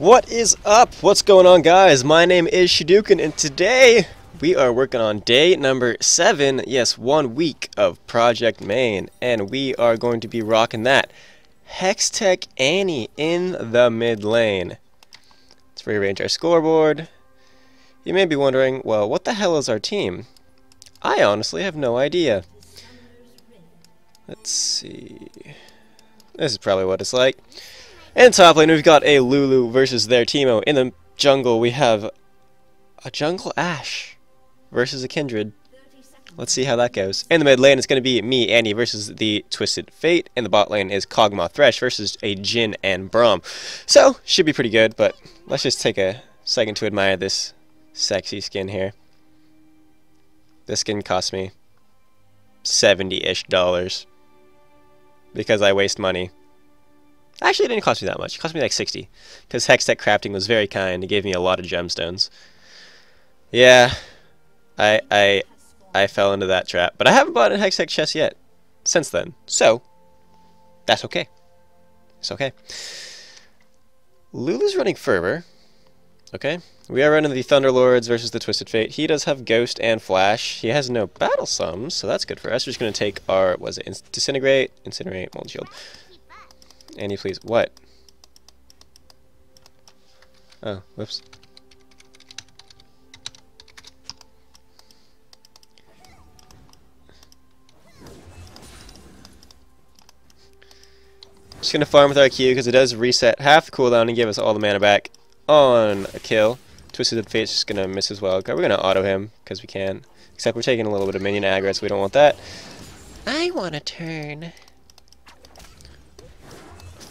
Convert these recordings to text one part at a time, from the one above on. What is up? What's going on, guys? My name is Shadouken, and today we are working on day number 7, yes, 1 week of Project Main, and we are going to be rocking that Hextech Annie in the mid lane. Let's rearrange our scoreboard. You may be wondering, well, what the hell is our team? I honestly have no idea. Let's see. This is probably what it's like. In top lane, we've got a Lulu versus their Teemo. In the jungle, we have a Jungle Ash versus a Kindred. Let's see how that goes. In the mid lane, it's going to be me, Annie, versus the Twisted Fate. In the bot lane is Kog'Maw Thresh versus a Jhin and Brom. So, should be pretty good, but let's just take a second to admire this sexy skin here. This skin cost me $70-ish because I waste money. Actually, it didn't cost me that much. It cost me like 60, because Hextech crafting was very kind. It gave me a lot of gemstones. Yeah, I fell into that trap. But I haven't bought a Hextech chest yet since then, so that's okay. It's okay. Lulu's running Fervor. Okay, we are running the Thunderlord's versus the Twisted Fate. He does have Ghost and Flash. He has no battle sums, so that's good for us. We're just gonna take our Disintegrate, Incinerate, Molten Shield. Annie, please. What? Oh, whoops. Just gonna farm with our Q because it does reset half the cooldown and give us all the mana back on a kill. Twisted Fate's just gonna miss as well. Okay, we're gonna auto him because we can. Except we're taking a little bit of minion aggro, so we don't want that. I want to turn.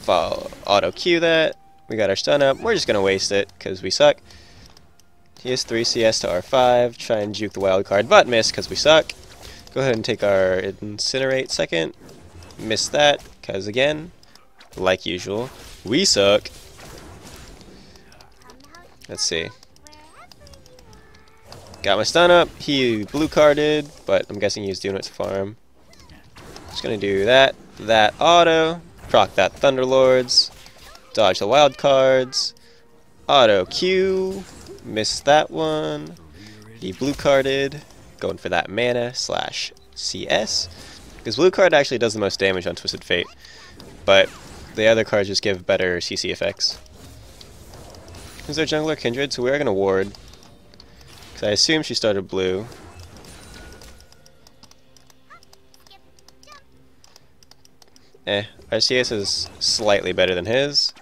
I'll auto Q that. We got our stun up. We're just gonna waste it because we suck. He has 3 CS to R5. Try and juke the wild card, but miss because we suck. Go ahead and take our Incinerate second. Miss that because, again, like usual, we suck. Let's see. Got my stun up. He blue carded, but I'm guessing he's doing it to farm. Just gonna do that. That auto. Proc that Thunderlord's, dodge the wild cards, auto Q, miss that one. He blue carded, going for that mana / CS, because blue card actually does the most damage on Twisted Fate, but the other cards just give better CC effects. Is there jungler Kindred? So we're gonna ward, because I assume she started blue. Eh, our CS is slightly better than his.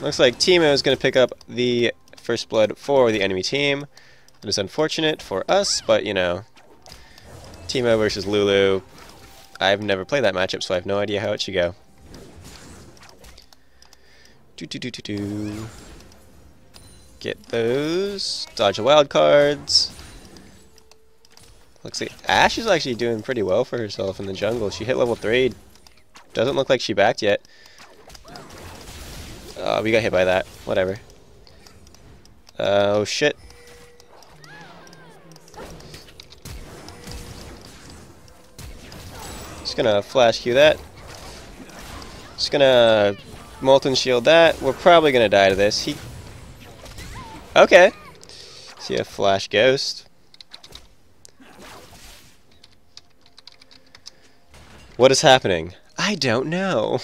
Looks like Teemo is going to pick up the first blood for the enemy team. It is unfortunate for us, but you know, Teemo versus Lulu. I've never played that matchup, so I have no idea how it should go. Get those. Dodge the wild cards. Looks like Ash is actually doing pretty well for herself in the jungle. She hit level 3. Doesn't look like she backed yet. We got hit by that. Whatever. Oh, shit. Just gonna flash Q that. Just gonna Molten Shield that. We're probably gonna die to this. He. Okay. See a flash Ghost. What is happening? I don't know.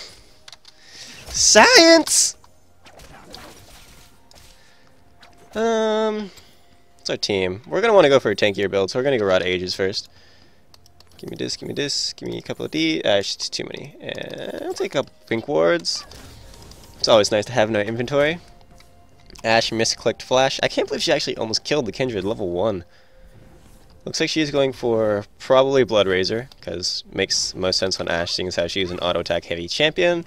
Science! It's our team. We're going to want to go for a tankier build, so we're going to go Rod Ages first. Give me this, give me this, give me a couple of D. It's too many. And I'll take up pink wards. It's always nice to have in our inventory. Ash misclicked Flash. I can't believe she actually almost killed the Kindred, level 1. Looks like she's going for probably Bloodrazor, because makes most sense on Ash, seeing as how she's an auto-attack heavy champion.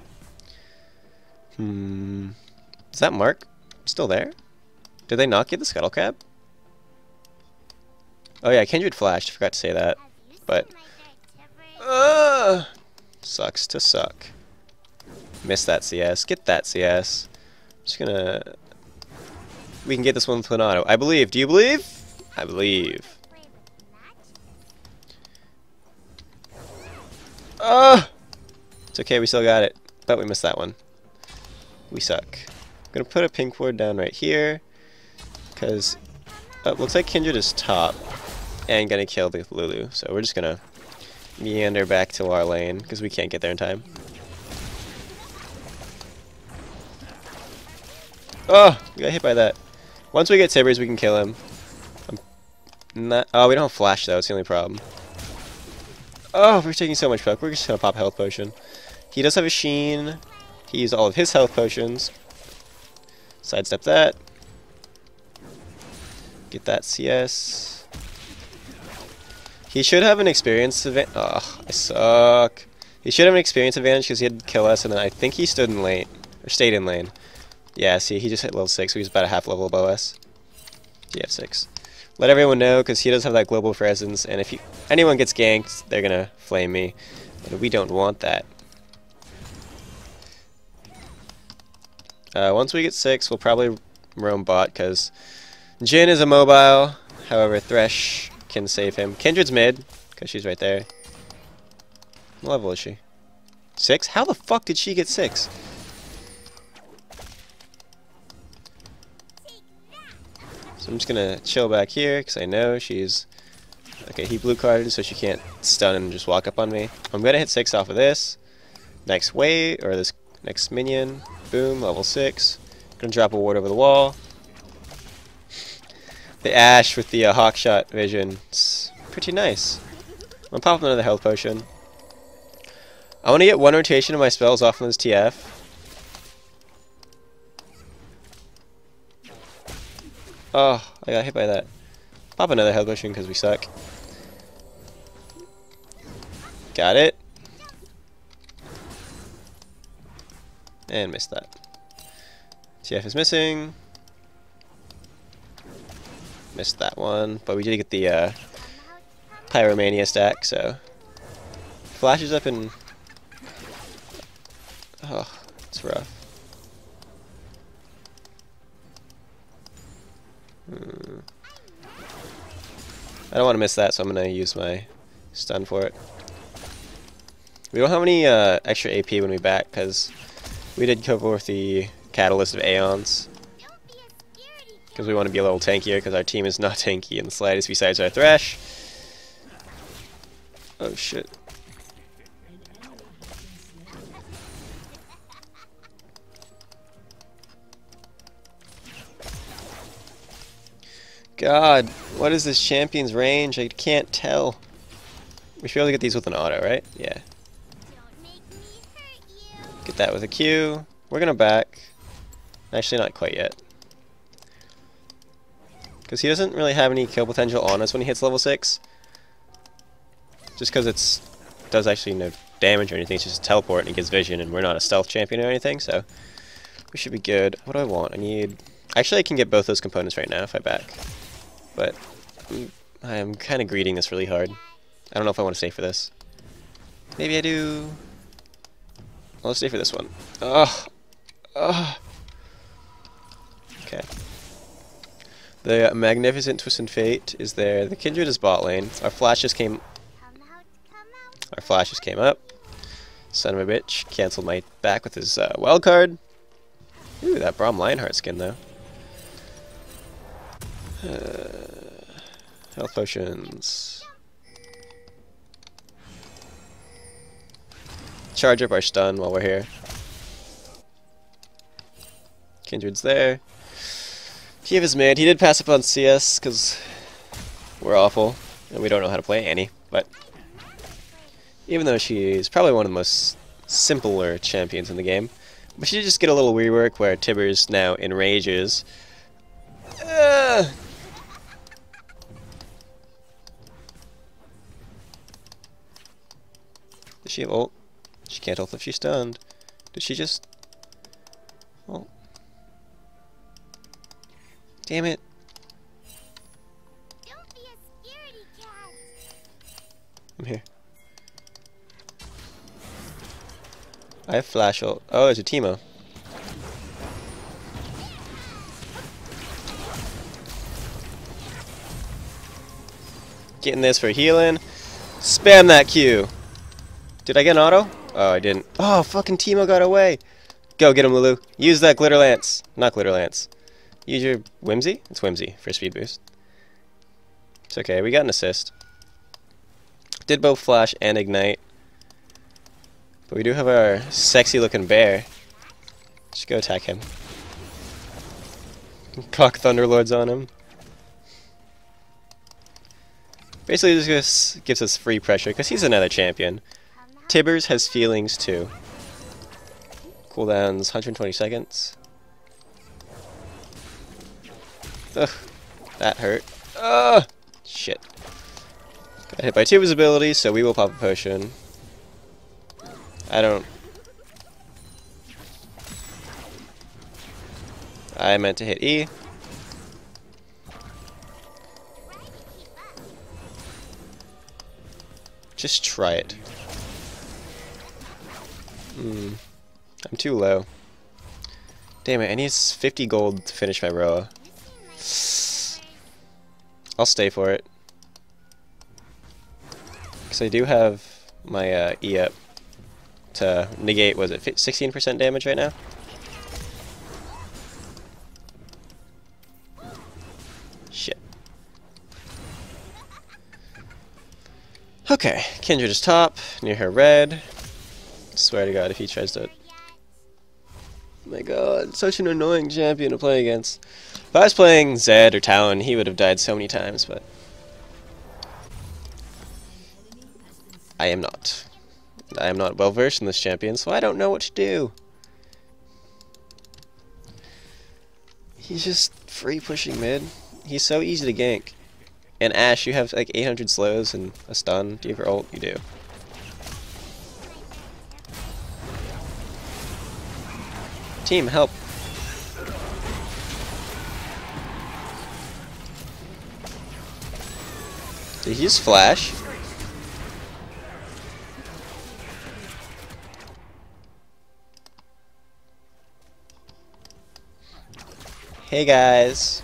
Is that Mark still there? Did they not get the Scuttlecrab? Oh yeah, Kindred flashed, forgot to say that. But... sucks to suck. Miss that CS, get that CS. I'm just gonna... We can get this one with an auto. I believe, do you believe? I believe. It's okay, we still got it. But we missed that one. We suck. I'm going to put a pink ward down right here, because it looks like Kindred is top and going to kill the Lulu. So we're just going to meander back to our lane, because we can't get there in time. Oh, we got hit by that. Once we get Tibbers, we can kill him. Oh, we don't have flash, though. It's the only problem. Oh, we're taking so much poke. We're just going to pop health potion. He does have a Sheen. He used all of his health potions. Sidestep that. Get that CS. He should have an experience advantage. Oh, I suck. He should have an experience advantage because he had to kill us, and then I think he stood in lane. Or stayed in lane. Yeah, see, he just hit level 6, so he's about a half level above us. GF6. Let everyone know, because he does have that global presence, and if anyone gets ganked, they're gonna flame me. But we don't want that. Once we get 6, we'll probably roam bot, because Jhin is immobile. However, Thresh can save him. Kindred's mid, because she's right there. What level is she? 6? How the fuck did she get 6? I'm just gonna chill back here because I know she's okay. He blue carded, so she can't stun and just walk up on me. I'm gonna hit 6 off of this next wave or this next minion. Boom, level 6. Gonna drop a ward over the wall. The Ash with the Hawkshot vision, it's pretty nice. I'm gonna pop up another health potion. I want to get one rotation of my spells off on this TF. Oh, I got hit by that. Pop another health potion because we suck. Got it. And missed that. TF is missing. Missed that one, but we did get the Pyromania stack, so. Flashes up and. Oh, it's rough. I don't want to miss that, so I'm going to use my stun for it. We don't have any extra AP when we back, because we did cover with the Catalyst of Aeons. Because we want to be a little tankier, because our team is not tanky in the slightest besides our Thresh. Oh shit. God, what is this champion's range? I can't tell. We should be able to get these with an auto, right? Yeah. Get that with a Q. We're gonna back. Actually, not quite yet. Because he doesn't really have any kill potential on us when he hits level 6. Just because it does actually no damage or anything. It's just a teleport and it gets vision, and we're not a stealth champion or anything, so we should be good. What do I want? I need... Actually, I can get both those components right now if I back. But I'm kind of greeting this really hard. I don't know if I want to stay for this. Maybe I do. I'll stay for this one. Ugh. Ugh. Okay. The Magnificent Twisted Fate is there. The Kindred is bot lane. Our flash just came up. Son of a bitch. Cancelled my back with his wild card. Ooh, that Braum Lionheart skin though. Health potions. Charge up our stun while we're here. Kindred's there. He is mid. He did pass up on CS because we're awful and we don't know how to play Annie. But even though she's probably one of the most simpler champions in the game, but she did just get a little rework where Tibbers now enrages. Does she have ult? She can't ult if she's stunned. Did she just... ult? Damn it. Don't be a scaredy cat. I'm here. I have flash ult. Oh, there's a Teemo. Getting this for healing. Spam that Q. Did I get an auto? Oh, I didn't. Oh, fucking Teemo got away. Go get him, Lulu. Use that Glitter Lance. Not Glitter Lance. Use your Whimsy? It's Whimsy for speed boost. It's okay, we got an assist. Did both Flash and Ignite. But we do have our sexy looking bear. Just go attack him. Cock Thunderlords on him. Basically this gives us free pressure because he's another champion. Tibbers has feelings too. Cooldowns 120 seconds. Ugh, that hurt. Ugh, shit. Got hit by two of his abilities, so we will pop a potion. I meant to hit E. Just try it. I'm too low. Damn it, I need 50 gold to finish my Roa. I'll stay for it. Because I do have my E up to negate, was it 16% damage right now? Shit. Okay, Kindred is top, near her red. Swear to God, if he tries to... Oh my God, such an annoying champion to play against. If I was playing Zed or Talon, he would have died so many times, but... I am not. I am not well versed in this champion, so I don't know what to do. He's just free pushing mid. He's so easy to gank. And Ash, you have like 800 slows and a stun. Do you have your ult? You do. Team, help. Did he just flash? Hey guys.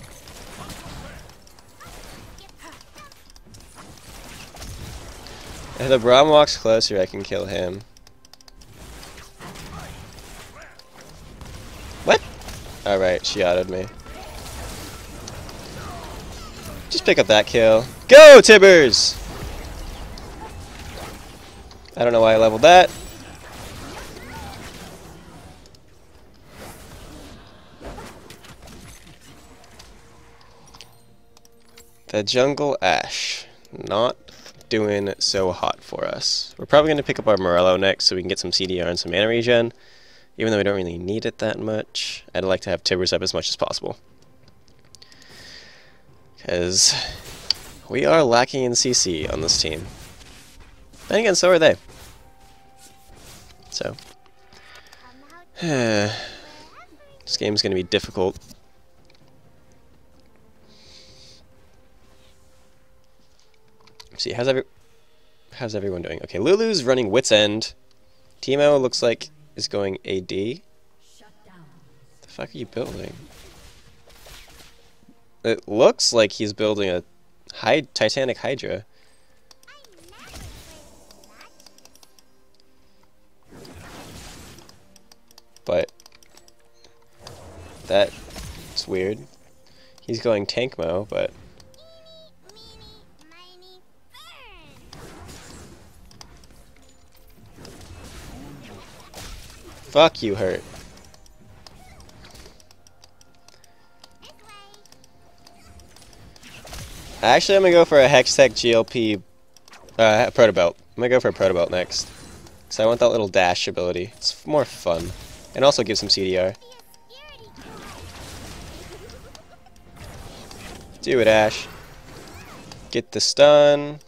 If the Braum walks closer, I can kill him. Alright, she auto'd me. Just pick up that kill. Go, Tibbers! I don't know why I leveled that. The Jungle Ash. Not doing so hot for us. We're probably going to pick up our Morello next so we can get some CDR and some mana regen. Even though we don't really need it that much, I'd like to have Tibbers up as much as possible. Because we are lacking in CC on this team. And again, so are they. So. This game's going to be difficult. Let's see, how's everyone doing? Okay, Lulu's running Wits End. Teemo looks like... is going AD. Shut down. The fuck are you building? It looks like he's building a Titanic Hydra. But that's weird. He's going tank mo, but fuck you, hurt. Actually, I'm gonna go for a Hextech GLP Protobelt. I'm gonna go for a Protobelt next. Because I want that little dash ability. It's more fun. And also gives some CDR. Do it, Ash. Get the stun.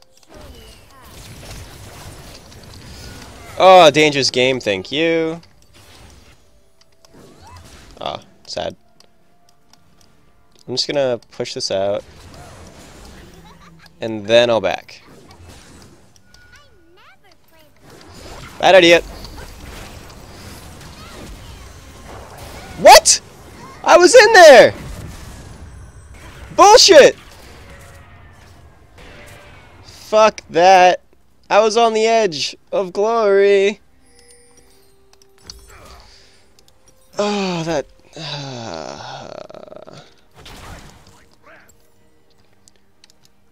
Oh, dangerous game, thank you. Ah, oh, sad. I'm just gonna push this out. And then I'll back. Bad idea. What? I was in there! Bullshit! Fuck that. I was on the edge of glory. Oh, that...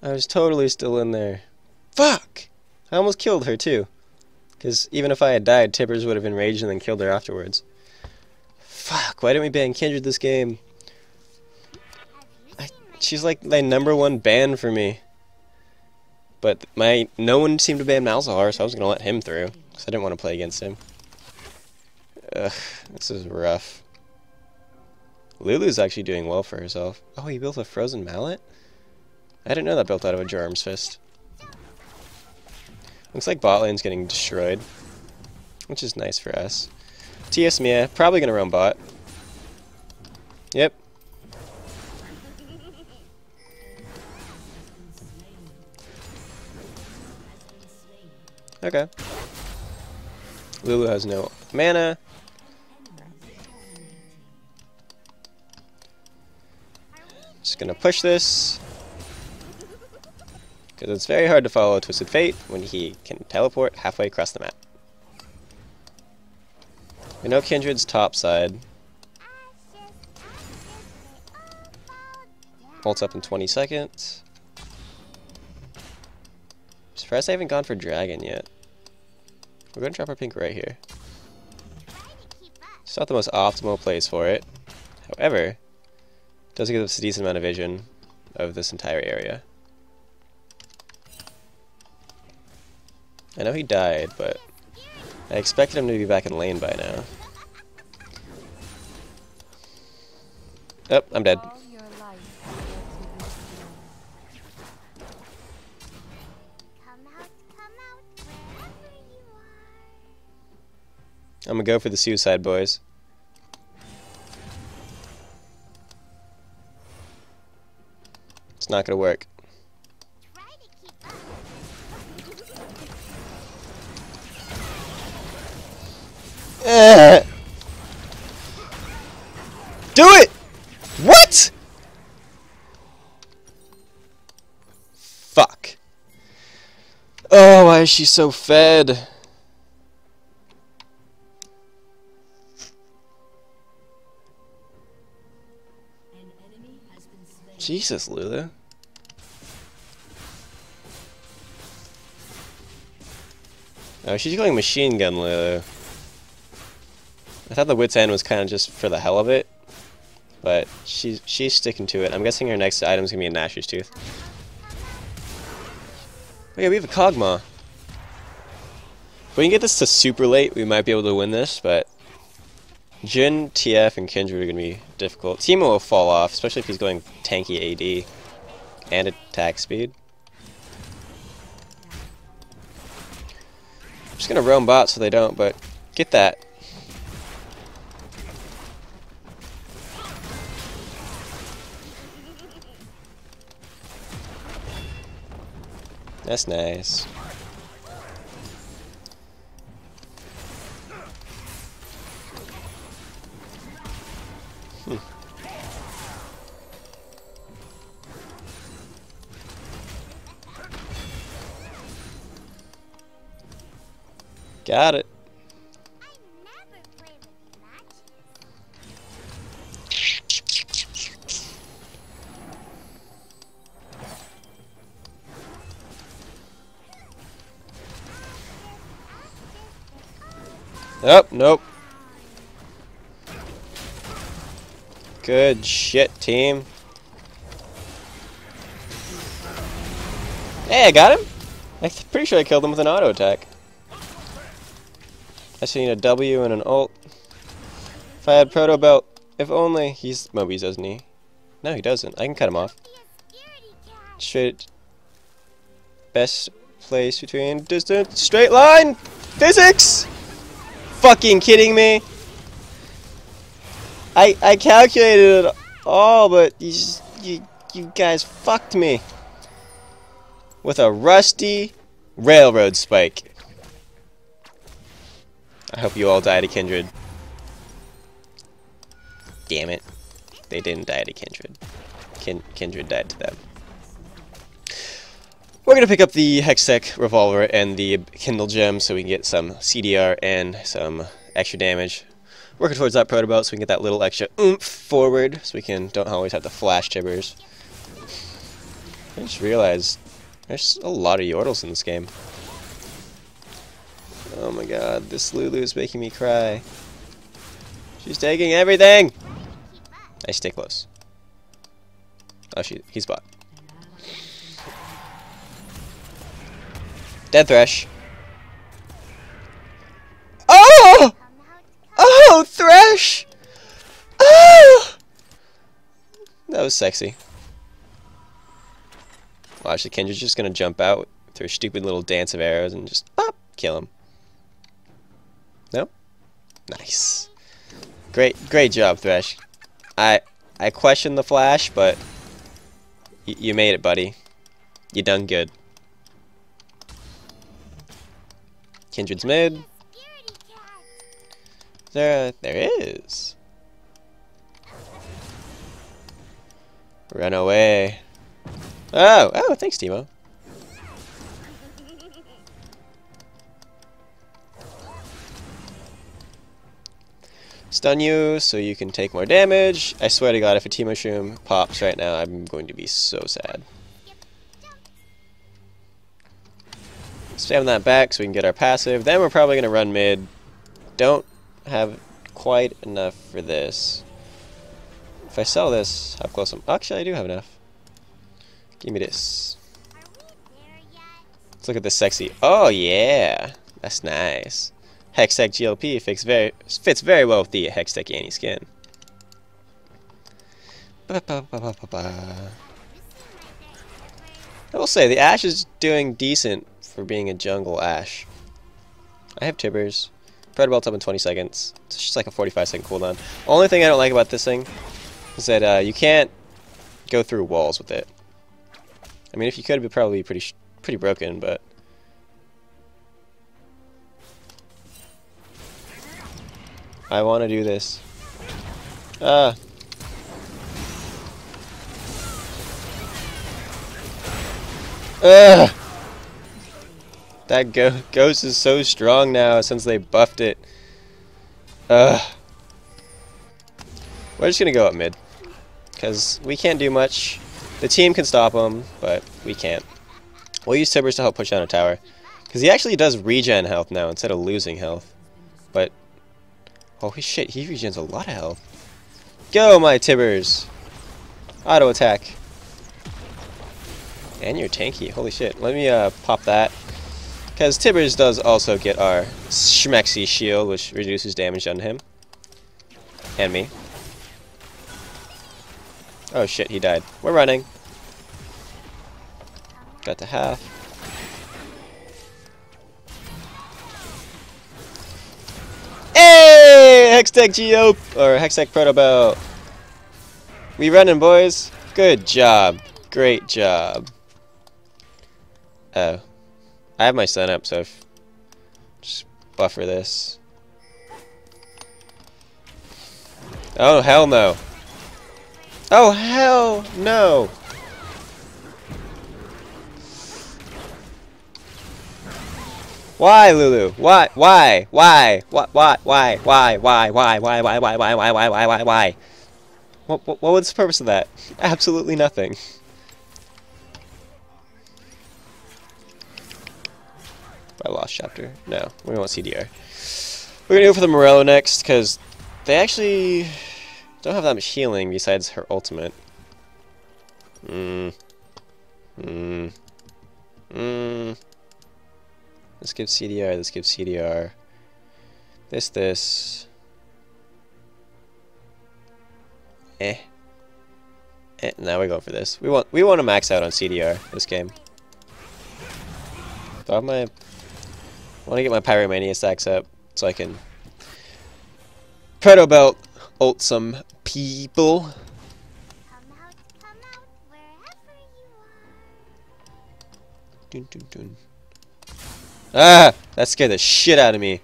I was totally still in there. Fuck! I almost killed her, too. Because even if I had died, Tibbers would have enraged and then killed her afterwards. Fuck, why didn't we ban Kindred this game? She's like my #1 ban for me. But no one seemed to ban Malzahar, so I was going to let him through. Because I didn't want to play against him. Ugh, this is rough. Lulu's actually doing well for herself. Oh, he built a Frozen Mallet? I didn't know that built out of a Jarm's Fist. Looks like bot lane's getting destroyed, which is nice for us. TS Mia, probably gonna roam bot. Yep. Okay. Lulu has no mana. Just gonna push this. Because it's very hard to follow Twisted Fate when he can teleport halfway across the map. We know Kindred's top side. Bolts up in 20 seconds. Surprised I haven't gone for Dragon yet. We're going to drop our pink right here. It's not the most optimal place for it. However, it does give us a decent amount of vision of this entire area. I know he died, but I expected him to be back in lane by now. Oh, I'm dead. I'm gonna go for the suicide, boys. It's not gonna work. Do it! What?! Fuck. Oh, why is she so fed? Jesus, Lulu. Oh, she's going machine gun, Lulu. I thought the Wit's End was kind of just for the hell of it, but she's sticking to it. I'm guessing her next item's gonna be a Nasher's Tooth. Oh yeah, we have a Kog'Maw. If we can get this to super late, we might be able to win this, but Jhin, TF, and Kindred are gonna be difficult. Teemo will fall off, especially if he's going tanky AD and attack speed. I'm just gonna roam bot so they don't, but get that. That's nice. Hmm. Got it. Oh, nope. Good shit, team. Hey, I got him. I'm pretty sure I killed him with an auto attack. I just need a W and an ult. If I had Protobelt, if only. He's Moby's, doesn't he? No, he doesn't. I can cut him off. Straight. Best place between distance. Straight line. Physics. Fucking kidding me? I calculated it all, but you guys fucked me with a rusty railroad spike. I hope you all die to Kindred. Damn it, they didn't die to Kindred. Kindred died to them. We're going to pick up the Hextech Revolver and the Kindle Gem so we can get some CDR and some extra damage working towards that Protobelt so we can get that little extra oomph forward, so we can don't always have the flash Tibbers. I just realized there's a lot of Yordles in this game. Oh my god, this Lulu is making me cry. She's taking everything! I stay close. Oh, he's bot. Dead Thresh. Oh! Oh, Thresh! Oh! That was sexy. Watch, the Kindred's just gonna jump out through a stupid little dance of arrows and just pop, kill him. No? Nice. Great job, Thresh. I questioned the flash, but you made it, buddy. You done good. Kindred's mid. There is. Run away. Oh, thanks, Teemo. Stun you so you can take more damage. I swear to god, if a Teemo Shroom pops right now, I'm going to be so sad. Spam that back so we can get our passive. Then we're probably going to run mid. Don't have quite enough for this. If I sell this, how close am I? Actually, I do have enough. Give me this. Let's look at this sexy. Oh, yeah. That's nice. Hextech GLP fits very well with the Hextech Annie skin. I will say, the Ash is doing decent for being a Jungle Ash. I have Tibbers. Protobelt's up in 20 seconds. It's just like a 45-second cooldown. Only thing I don't like about this thing is that you can't go through walls with it. I mean, if you could, it would probably be pretty broken, but... I want to do this. That ghost is so strong now since they buffed it. We're just going to go up mid. Because we can't do much. The team can stop him, but we can't. We'll use Tibbers to help push down a tower. Because he actually does regen health now instead of losing health. But... holy shit, he regens a lot of health. Go, my Tibbers! Auto attack. And you're tanky, holy shit. Let me pop that. Because Tibbers does also get our Schmexy shield, which reduces damage on him. And me. Oh shit, he died. We're running. Got to half. Hextech Geo or Hextech Protobelt. We running, boys. Good job. Great job. Oh. I have my stun up, so if just buffer this. Oh hell no. Oh hell no. Why, Lulu? Why? Why? Why? Why? What was the purpose of that? Absolutely nothing. I lost chapter. No, we want CDR. We're gonna go for the Morello next because they actually don't have that much healing besides her ultimate. Let's give CDR, let's give CDR. This. Now we're going for this. We want to max out on CDR this game. So I want to get my Pyromania stacks up so I can Protobelt ult some people. Come out, wherever you are. Dun, dun, dun. Ah! That scared the shit out of me.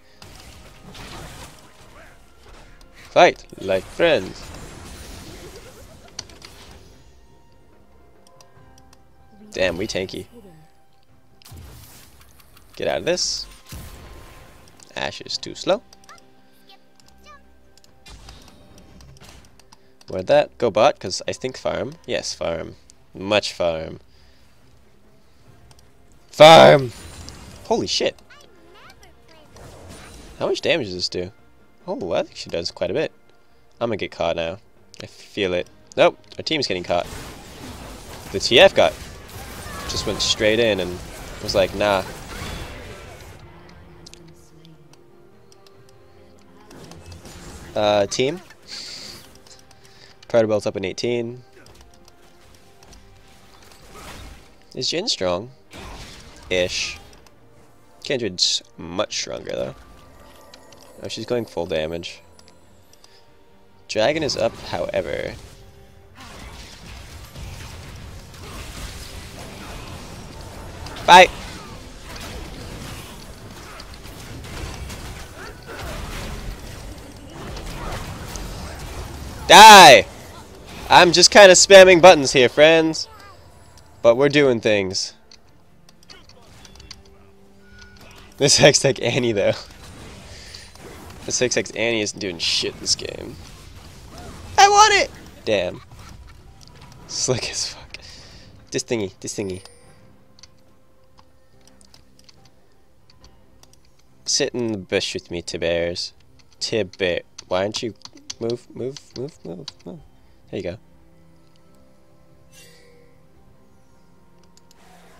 Fight like friends. Damn, we tanky. Get out of this. Ash is too slow. Where'd that go bot? Because I think farm. Yes, farm. Much farm. Farm! Holy shit. How much damage does this do? Oh, I think she does quite a bit. I'm gonna get caught now. I feel it. Nope, our team's getting caught. The TF got. Just went straight in and was like, nah. Team? Protobelt's up in 18. Is Jhin strong? Ish. Kindred's much stronger though. Oh, she's going full damage. Dragon is up, however. Bye! Die! I'm just kind of spamming buttons here, friends. But we're doing things. This Hextech Annie, though. This Hextech Annie isn't doing shit this game. I want it! Damn. Slick as fuck. This thingy, this thingy. Sit in the bush with me, Tibbers. Tibbers. Why aren't you... Move, move, move, move, move. There you go.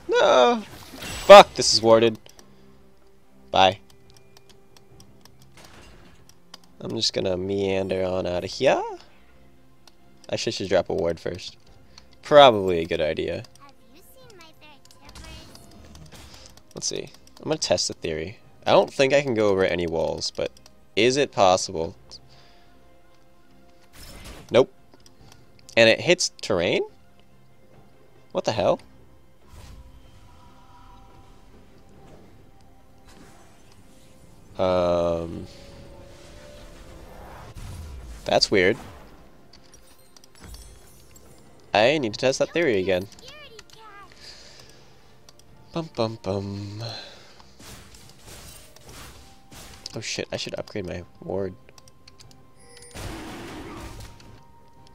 No! Fuck, this is warded. Bye. I'm just gonna meander on out of here. I should drop a ward first. Probably a good idea. Let's see. I'm gonna test the theory. I don't think I can go over any walls, but is it possible? Nope. And it hits terrain? What the hell? That's weird. I need to test that theory again. Bum bum bum. Oh shit, I should upgrade my ward.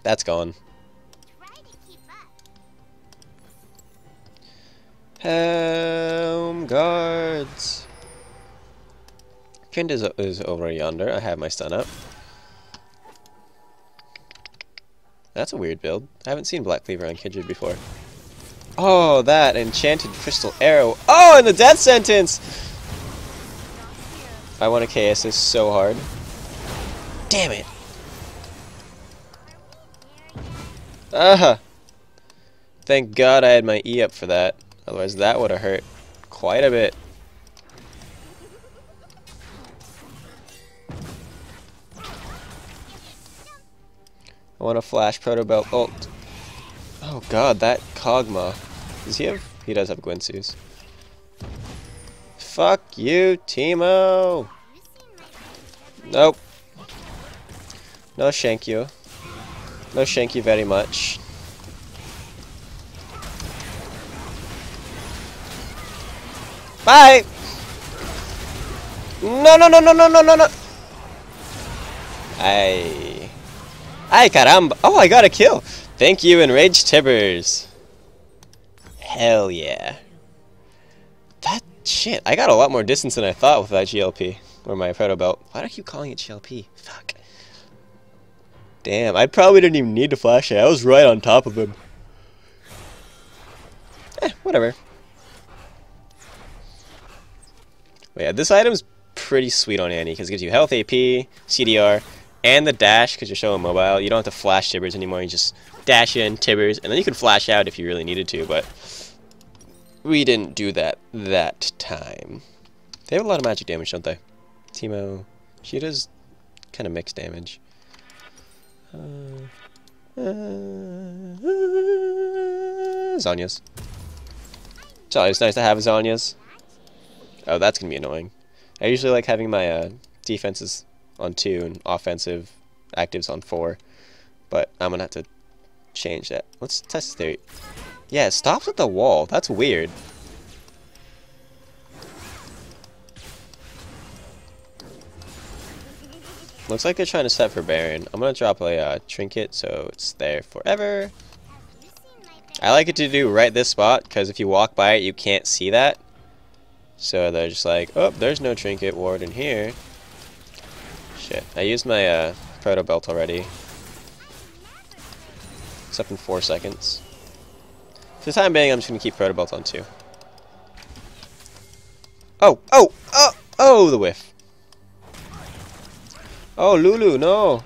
That's gone. Helm guards. Kind is over yonder. I have my stun up. That's a weird build. I haven't seen Black Cleaver on Kindred before. Oh, that enchanted crystal arrow. Oh, and the death sentence. I want to KS this so hard. Damn it. Uh-huh. Thank God I had my E up for that. Otherwise that would have hurt quite a bit. I want to flash Protobelt ult. Oh god, that Kog'Maw. Does he have... He does have Gwinsu's. Fuck you, Teemo! Nope. No shank you. No shank you very much. Bye! No, no, no, no, no, no, no, no! Ay. Ay, caramba! Oh, I got a kill! Thank you, Enraged Tibbers! Hell yeah. That shit, I got a lot more distance than I thought with that GLP. Or my Protobelt. Why do I keep calling it GLP? Fuck. Damn, I probably didn't even need to flash it. I was right on top of him. Eh, whatever. But yeah, this item's pretty sweet on Annie, because it gives you health, AP, CDR, and the dash, because you're showing mobile. You don't have to flash Tibbers anymore. You just dash in Tibbers, and then you can flash out if you really needed to, but we didn't do that that time. They have a lot of magic damage, don't they? Teemo, she does kind of mixed damage. Zhonyas. It's always nice to have Zhonyas. Oh, that's gonna be annoying. I usually like having my defenses on 2 and offensive actives on 4, but I'm gonna have to change that. Let's test theory. Yeah, it stops at the wall. That's weird. Looks like they're trying to set for Baron. I'm going to drop a trinket so it's there forever. I like it to do right this spot because if you walk by it, you can't see that. So they're just like, oh, there's no trinket ward in here. Shit, I used my Protobelt already. It's up in 4 seconds. For the time being, I'm just going to keep Protobelt on 2. Oh, oh, oh, oh, the whiff. Oh, Lulu, no!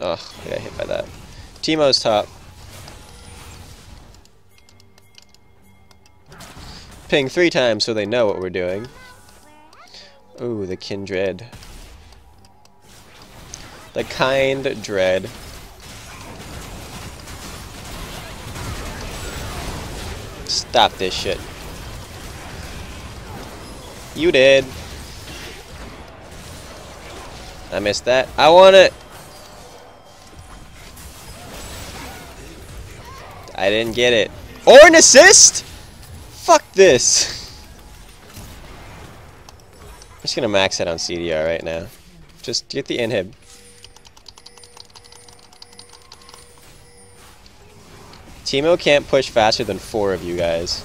Ugh, I got hit by that. Teemo's top. Ping 3 times so they know what we're doing. Ooh, the Kindred. The kind dread. Stop this shit. You did. I missed that. I want it! I didn't get it. Or an assist?! Fuck this! I'm just gonna max it on CDR right now. Just get the inhib. Teemo can't push faster than 4 of you guys.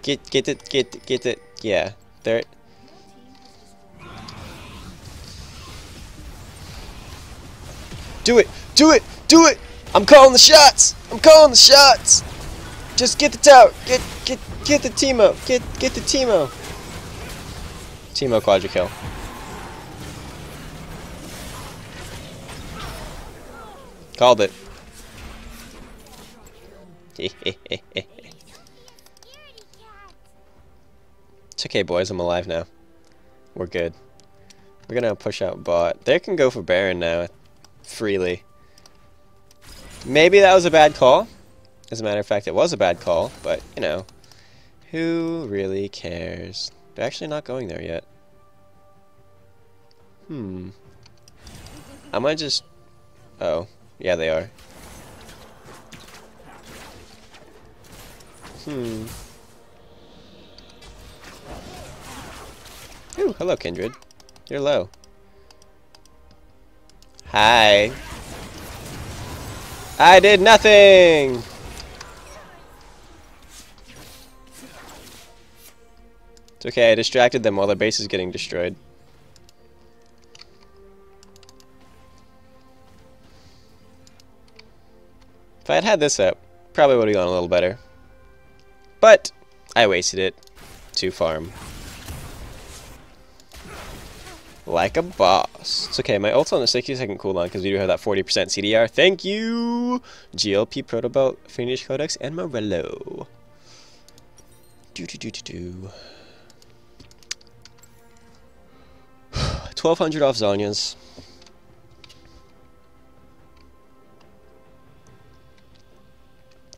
Get it. Yeah, there. Do it! I'm calling the shots. Just get the tower. Get the Teemo. Get the Teemo. Teemo quadra kill. Called it. It's okay, boys. I'm alive now. We're good. We're gonna push out bot. They can go for Baron now. Freely. Maybe that was a bad call. As a matter of fact, it was a bad call, but, you know. Who really cares? They're actually not going there yet. I might just... Oh. Yeah, they are. Ooh, hello, Kindred. You're low. Hi. I did nothing! It's okay, I distracted them while their base is getting destroyed. If I had had this up, probably would have gone a little better. But, I wasted it to farm. Like a boss. It's okay, my ult's on a 60-second cooldown because we do have that 40% CDR. Thank you! GLP, Protobelt, Phoenix Codex, and Morello. Do. 1200 off Zhonyas.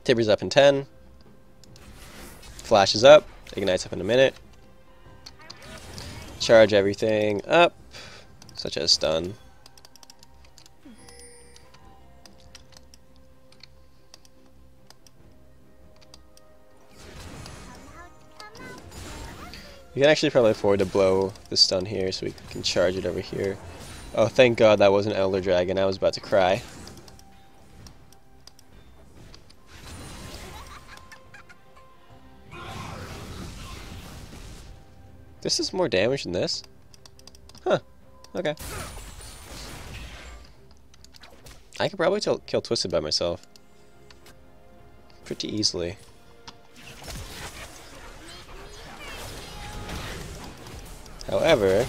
Tibbers up in 10. Flashes up. Ignites up in a minute. Charge everything up. Such as stun. We can actually probably afford to blow the stun here so we can charge it over here. Oh, thank God that wasn't Elder Dragon. I was about to cry. This is more damage than this? Huh. Okay. I could probably kill Twisted by myself. Pretty easily. However...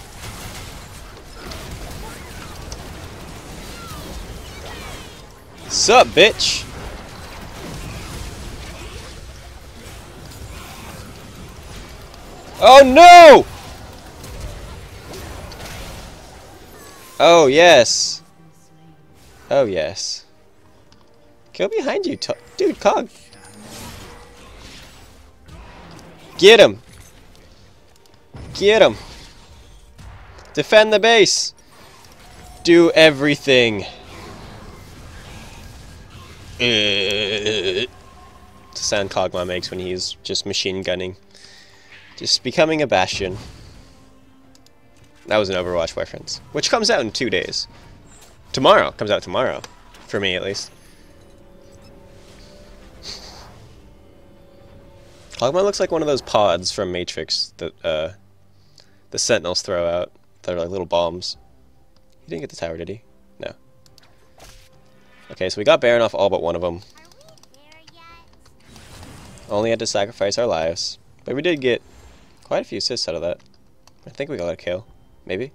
Sup, bitch! Oh no! Oh yes! Oh yes. Go behind you, dude, Kog! Get him! Get him! Defend the base! Do everything! It's sound Kog'Maw makes when he's just machine gunning. Just becoming a bastion. That was an Overwatch reference, which comes out in 2 days. Tomorrow. Comes out tomorrow. For me, at least. Kog'Maw looks like one of those pods from Matrix that the Sentinels throw out. They're like little bombs. He didn't get the tower, did he? No. Okay, so we got Baron off all but one of them. Only had to sacrifice our lives. But we did get quite a few assists out of that. I think we got a kill. Maybe.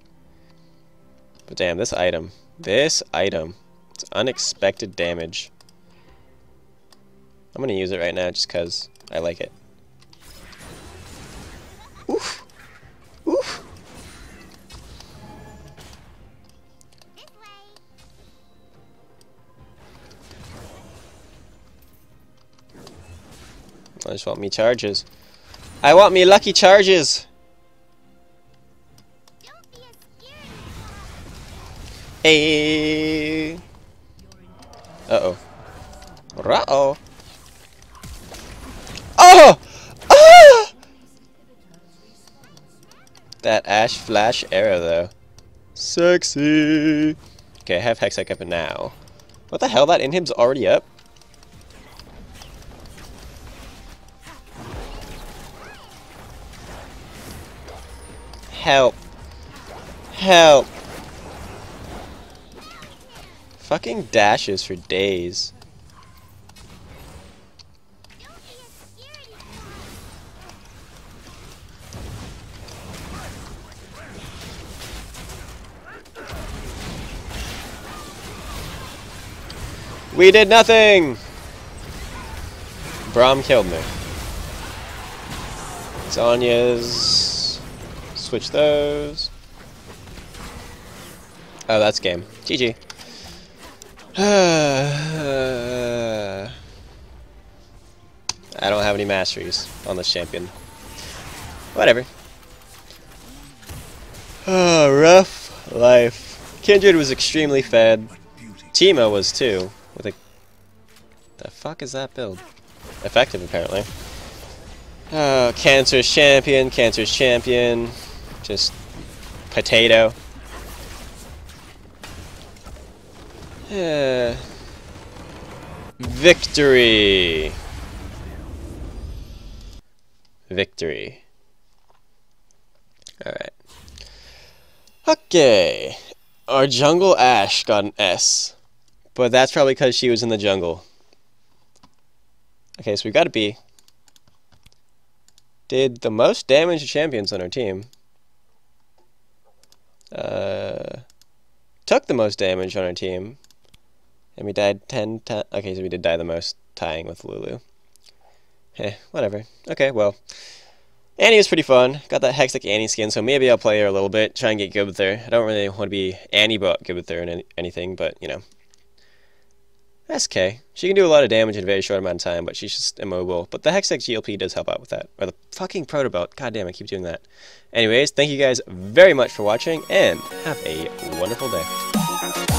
But damn, this item. This item. It's unexpected damage. I'm going to use it right now just because I like it. Oof. Oof. I just want me charges. I want me lucky charges! Hey. Uh-oh. Uh-oh. Oh! Ah! That Ash Flash arrow, though. Sexy! Okay, I have Hextech up now. What the hell? That inhib's already up? Help. Help. Fucking dashes for days. We did nothing! Braum killed me. Zhonyas. Switch those. Oh, that's game. GG. I don't have any masteries on this champion. Whatever. Oh, rough life. Kindred was extremely fed. Teemo was too. With a... The fuck is that build? Effective, apparently. Oh, cancerous champion, cancerous champion. Just potato. Victory. Victory. Alright. Okay. Our Jungle Ash got an S. But that's probably because she was in the jungle. Okay, so we've got a B. Did the most damage to champions on our team. Took the most damage on our team. And we died 10 times. Okay, so we did die the most, tying with Lulu. Heh, whatever. Okay, well. Annie was pretty fun. Got that Hextech Annie skin, so maybe I'll play her a little bit. Try and get good with her. I don't really want to be Annie but good with her and anything, but, you know. That's okay. She can do a lot of damage in a very short amount of time, but she's just immobile. But the Hextech GLP does help out with that. Or the fucking Protobelt. God damn, I keep doing that. Anyways, thank you guys very much for watching, and have a wonderful day.